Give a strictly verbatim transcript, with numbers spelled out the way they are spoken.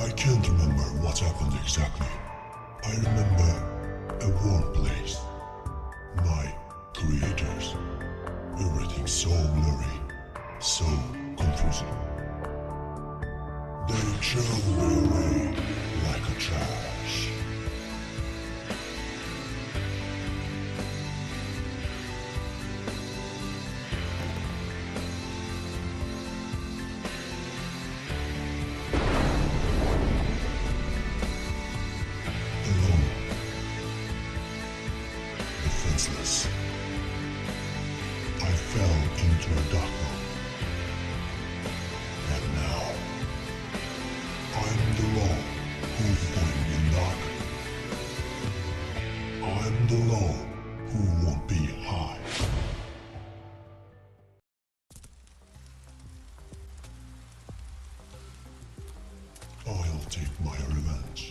I can't remember what happened exactly. I remember a warm place. My creators. Everything so blurry, so confusing. They trailed me away like a trash. Defenseless, I fell into a dark hole, and now I'm the law who's going in dark. I'm the law who won't be high. I'll take my revenge.